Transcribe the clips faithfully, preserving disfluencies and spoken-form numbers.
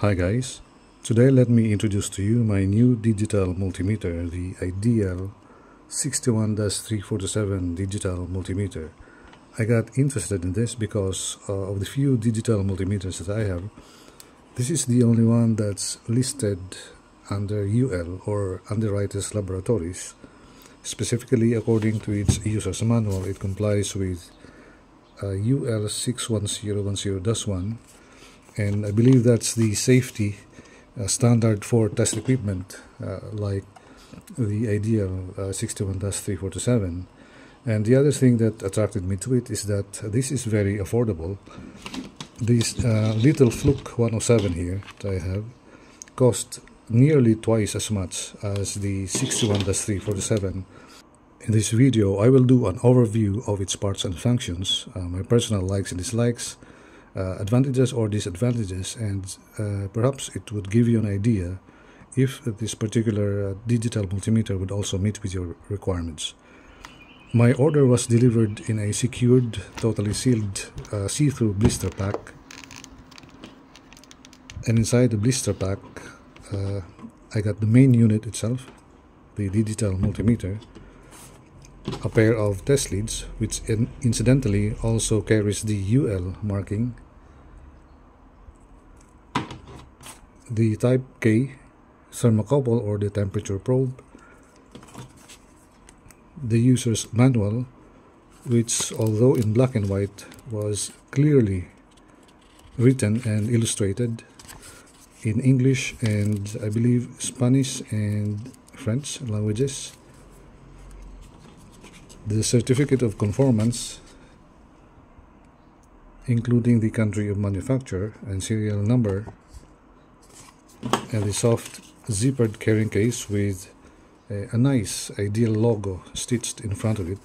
Hi guys, today let me introduce to you my new digital multimeter, the Ideal sixty-one dash three forty-seven digital multimeter. I got interested in this because uh, of the few digital multimeters that I have. This is the only one that's listed under U L or Underwriters Laboratories. Specifically, according to its user's manual, it complies with uh, U L six one zero one zero dash one. And I believe that's the safety uh, standard for test equipment uh, like the Ideal uh, sixty-one dash three forty-seven. And the other thing that attracted me to it is that this is very affordable. This uh, little Fluke one oh seven here that I have cost nearly twice as much as the sixty-one dash three forty-seven. In this video, I will do an overview of its parts and functions, uh, my personal likes and dislikes, Uh, advantages or disadvantages, and uh, perhaps it would give you an idea if this particular uh, digital multimeter would also meet with your requirements. My order was delivered in a secured, totally sealed uh, see-through blister pack, and inside the blister pack uh, I got the main unit itself, the digital multimeter, a pair of test leads, which in incidentally also carries the U L marking, the type K thermocouple or the temperature probe, the user's manual, which although in black and white was clearly written and illustrated in English and I believe Spanish and French languages, the certificate of conformance including the country of manufacture and serial number, and the soft zippered carrying case with a, a nice Ideal logo stitched in front of it.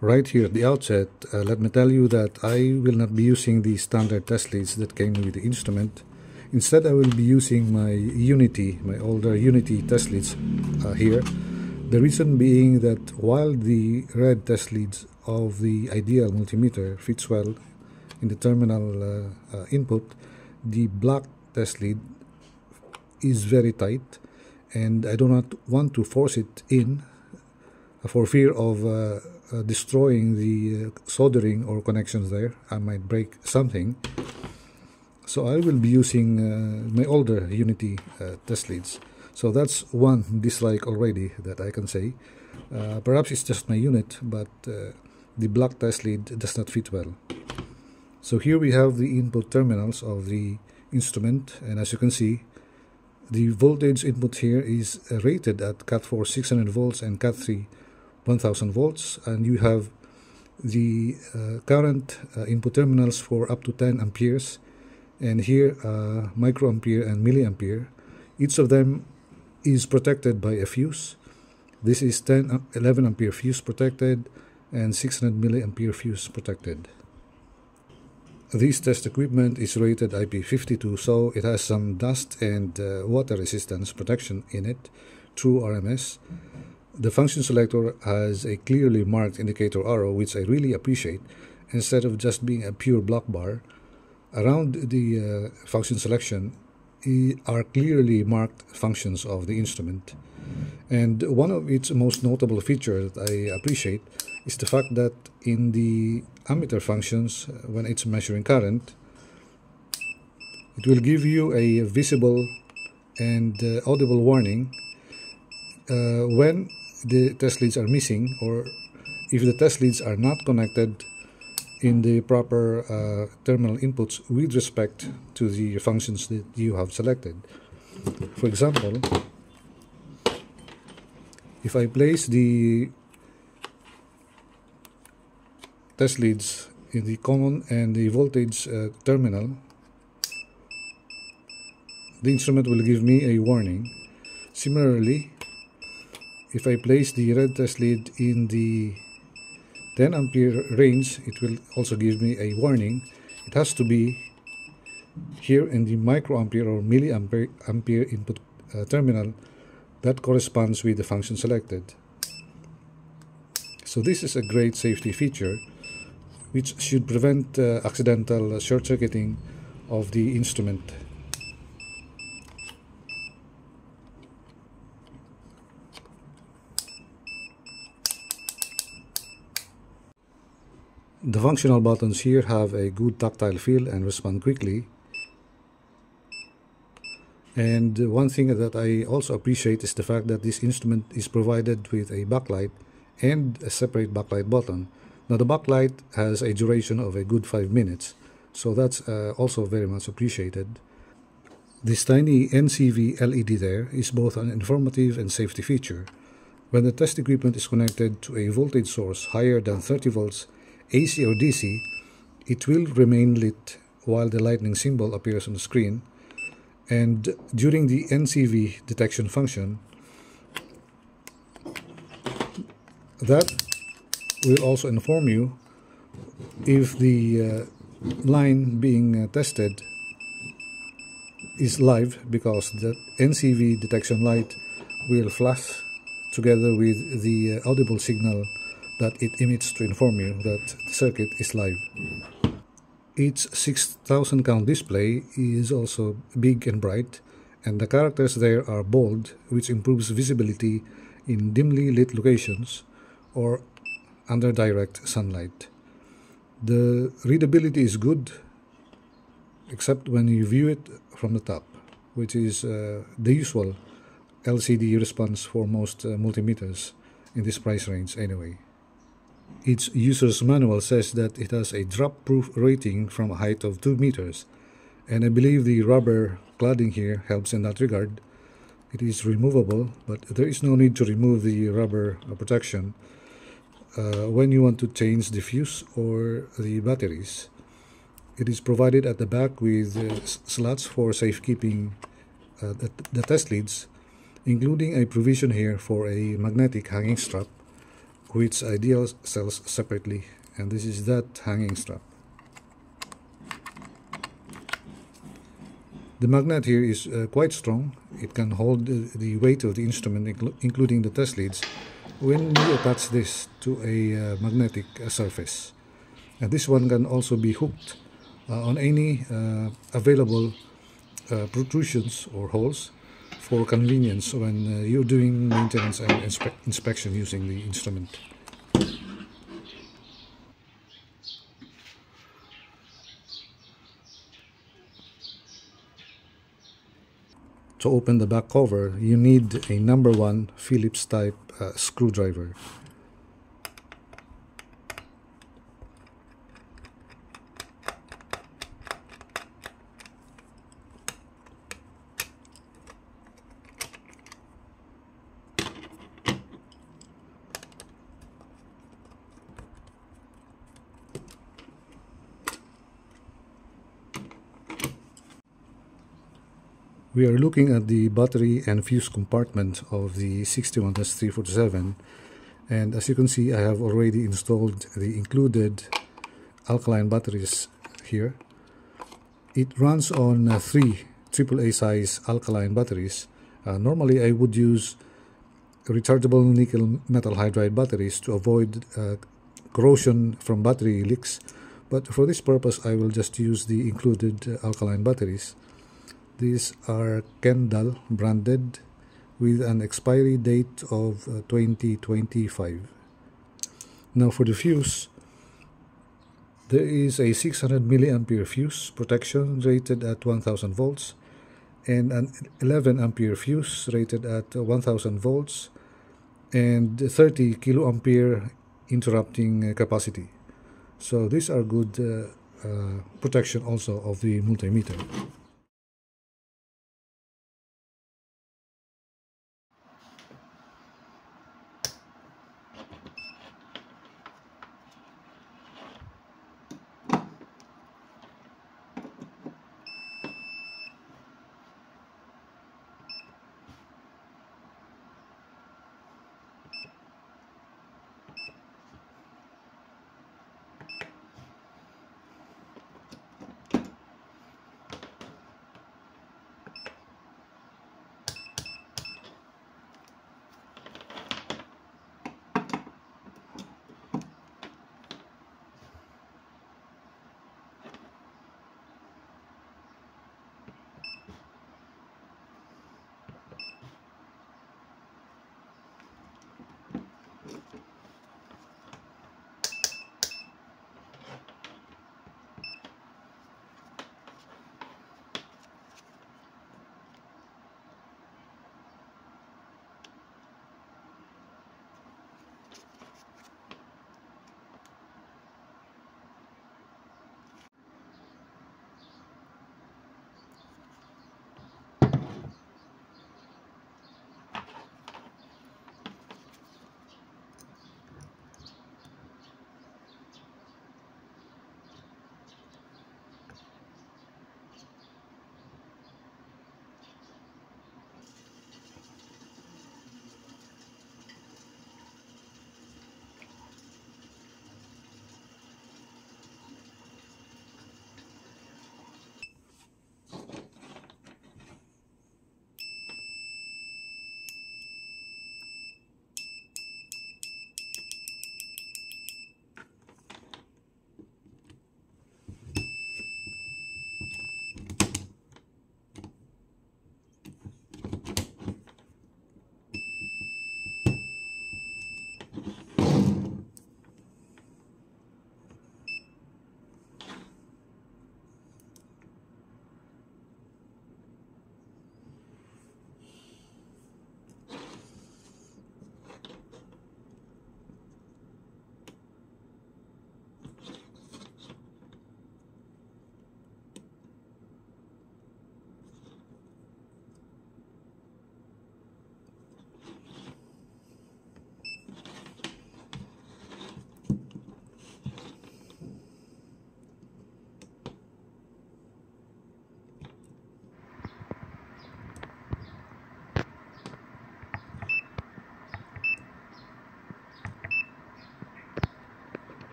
Right here at the outset, uh, let me tell you that I will not be using the standard test leads that came with the instrument. Instead, I will be using my U N I T, my older U N I T test leads uh, here. The reason being that while the red test leads of the Ideal multimeter fits well in the terminal uh, uh, input, the black test lead is very tight and I do not want to force it in for fear of uh, uh, destroying the uh, soldering or connections there. I might break something. So I will be using uh, my older U N I T uh, test leads. So that's one dislike already that I can say. Uh, perhaps it's just my unit, but uh, the black test lead does not fit well. So here we have the input terminals of the instrument, and as you can see, the voltage input here is rated at Cat four six hundred volts and Cat three one thousand volts, and you have the uh, current uh, input terminals for up to ten amperes, and here uh, microampere and milliampere. Each of them is protected by a fuse. This is ten eleven ampere fuse protected and six hundred milliampere fuse protected. This test equipment is rated I P fifty-two, so it has some dust and uh, water resistance protection in it through R M S. The function selector has a clearly marked indicator arrow, which I really appreciate, instead of just being a pure black bar. Around the uh, function selection are clearly marked functions of the instrument, and one of its most notable features that I appreciate is the fact that in the ammeter functions, when it's measuring current, it will give you a visible and uh, audible warning uh, when the test leads are missing, or if the test leads are not connected in the proper uh, terminal inputs with respect to the functions that you have selected. For example, if I place the test leads in the common and the voltage uh, terminal, the instrument will give me a warning. Similarly, if I place the red test lead in the ten ampere range, it will also give me a warning. It has to be here in the microampere or milliampere ampere input uh, terminal that corresponds with the function selected. So this is a great safety feature which should prevent uh, accidental short-circuiting of the instrument. The functional buttons here have a good tactile feel and respond quickly. And one thing that I also appreciate is the fact that this instrument is provided with a backlight and a separate backlight button. Now the backlight has a duration of a good five minutes, so that's uh, also very much appreciated. This tiny N C V L E D there is both an informative and safety feature. When the test equipment is connected to a voltage source higher than thirty volts, A C or D C, it will remain lit while the lightning symbol appears on the screen. And during the N C V detection function, that will also inform you if the uh, line being uh, tested is live, because the N C V detection light will flash together with the uh, audible signal that it emits to inform you that the circuit is live. Its six thousand count display is also big and bright, and the characters there are bold, which improves visibility in dimly lit locations or under direct sunlight. The readability is good, except when you view it from the top, which is uh, the usual L C D response for most uh, multimeters in this price range anyway. Its user's manual says that it has a drop-proof rating from a height of two meters, and I believe the rubber cladding here helps in that regard. It is removable, but there is no need to remove the rubber protection uh, when you want to change the fuse or the batteries. It is provided at the back with uh, slots for safekeeping uh, the, the test leads, including a provision here for a magnetic hanging strap, which Ideal sells separately, and this is that hanging strap. The magnet here is uh, quite strong. It can hold uh, the weight of the instrument, incl including the test leads, when you attach this to a uh, magnetic uh, surface. And this one can also be hooked uh, on any uh, available uh, protrusions or holes, for convenience when uh, you're doing maintenance and inspe inspection using the instrument. To open the back cover, you need a number one Phillips type uh, screwdriver. We are looking at the battery and fuse compartment of the sixty-one dash three forty-seven, and as you can see, I have already installed the included alkaline batteries here. It runs on uh, three triple A size alkaline batteries. Uh, normally I would use rechargeable nickel metal hydride batteries to avoid uh, corrosion from battery leaks, but for this purpose I will just use the included uh, alkaline batteries. These are Kendall branded with an expiry date of twenty twenty-five. Now for the fuse, there is a six hundred milliampere fuse protection rated at one thousand volts and an eleven ampere fuse rated at one thousand volts and thirty kiloampere interrupting capacity. So these are good uh, uh, protection also of the multimeter.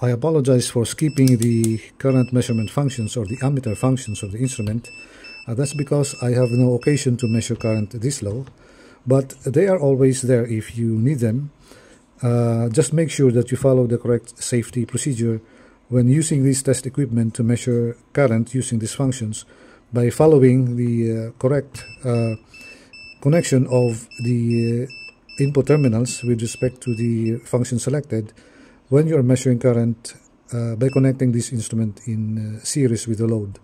I apologize for skipping the current measurement functions or the ammeter functions of the instrument. Uh, that's because I have no occasion to measure current this low, but they are always there if you need them. Uh, just make sure that you follow the correct safety procedure when using this test equipment to measure current using these functions by following the uh, correct uh, connection of the uh, input terminals with respect to the function selected when you're measuring current uh, by connecting this instrument in uh, series with the load.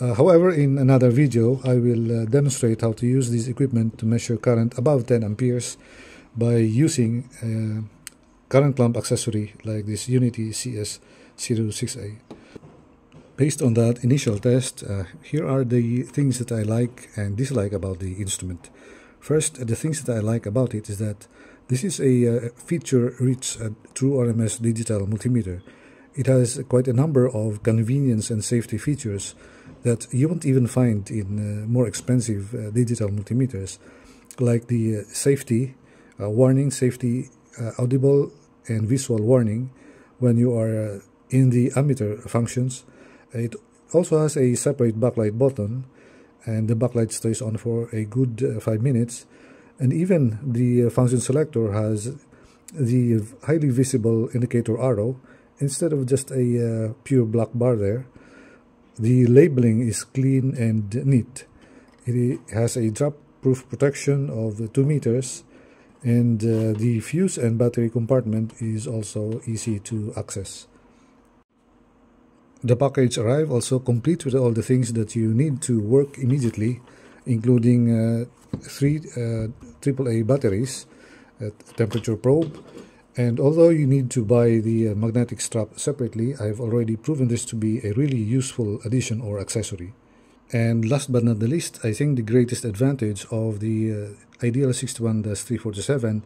Uh, however, in another video, I will uh, demonstrate how to use this equipment to measure current above ten amperes by using a current clamp accessory like this U N I T C S zero six A. Based on that initial test, uh, here are the things that I like and dislike about the instrument. First, the things that I like about it is that this is a uh, feature-rich uh, true R M S digital multimeter. It has quite a number of convenience and safety features that you won't even find in uh, more expensive uh, digital multimeters, like the uh, safety uh, warning, safety uh, audible and visual warning when you are uh, in the ammeter functions. It also has a separate backlight button, and the backlight stays on for a good uh, five minutes. And even the uh, function selector has the highly visible indicator arrow instead of just a uh, pure black bar there. The labeling is clean and neat. It has a drop-proof protection of two meters, and uh, the fuse and battery compartment is also easy to access. The package arrived also complete with all the things that you need to work immediately, including uh, three uh, triple A batteries, a temperature probe, and although you need to buy the magnetic strap separately, I've already proven this to be a really useful addition or accessory. And last but not the least, I think the greatest advantage of the uh, Ideal sixty-one dash three forty-seven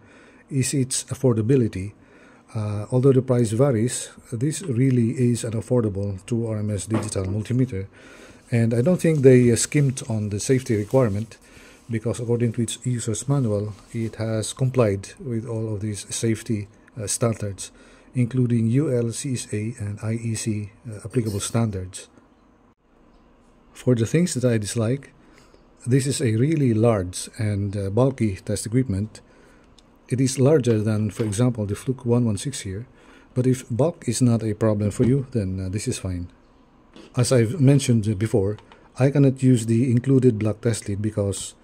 is its affordability. Uh, although the price varies, this really is an affordable true R M S digital multimeter. And I don't think they uh, skimped on the safety requirement, because according to its user's manual, it has complied with all of these safety uh, standards, including U L six ten ten dash one and I E C uh, applicable standards. For the things that I dislike, this is a really large and uh, bulky test equipment. It is larger than, for example, the Fluke one sixteen here, but if bulk is not a problem for you, then uh, this is fine. As I've mentioned before, I cannot use the included black test lead because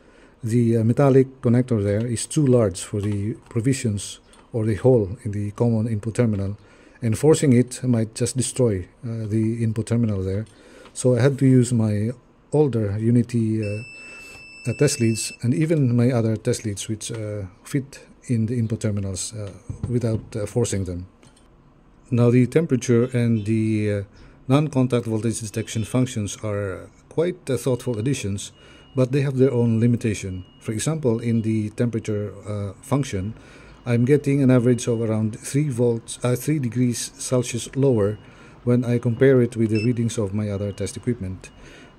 the uh, metallic connector there is too large for the provisions or the hole in the common input terminal, and forcing it might just destroy uh, the input terminal there. So I had to use my older U N I T uh, uh, test leads, and even my other test leads which uh, fit in the input terminals uh, without uh, forcing them. Now the temperature and the uh, non-contact voltage detection functions are quite uh, thoughtful additions, but they have their own limitation. For example, in the temperature uh, function, I'm getting an average of around three volts, uh, three degrees Celsius lower when I compare it with the readings of my other test equipment.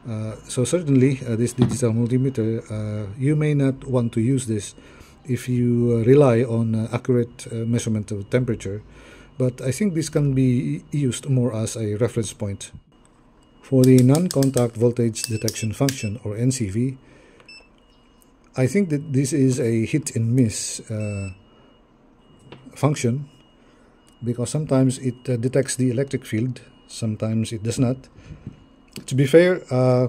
Uh, so certainly uh, this digital multimeter, uh, you may not want to use this if you uh, rely on uh, accurate uh, measurement of temperature, but I think this can be used more as a reference point. For the non-contact voltage detection function, or N C V, I think that this is a hit and miss uh, function, because sometimes it uh, detects the electric field, sometimes it does not. To be fair, uh,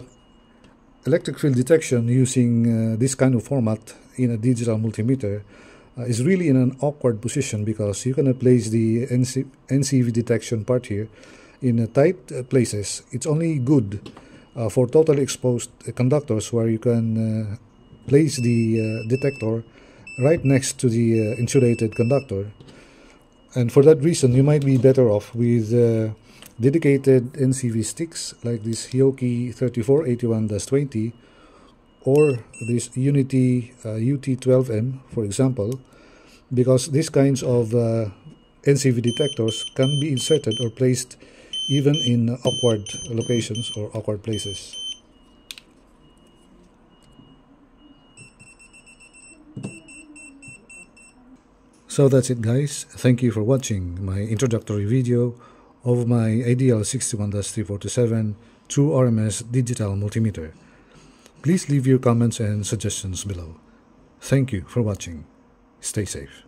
electric field detection using uh, this kind of format in a digital multimeter uh, is really in an awkward position, because you cannot place the N C V detection part here in uh, tight uh, places. It's only good uh, for totally exposed uh, conductors, where you can uh, place the uh, detector right next to the uh, insulated conductor. And for that reason, you might be better off with uh, dedicated N C V sticks like this Hioki thirty-four eighty-one dash twenty or this U N I T uh, U T twelve M, for example, because these kinds of uh, N C V detectors can be inserted or placed even in awkward locations or awkward places. So that's it, guys. Thank you for watching my introductory video of my I D L sixty-one dash three forty-seven True R M S digital multimeter. Please leave your comments and suggestions below. Thank you for watching. Stay safe.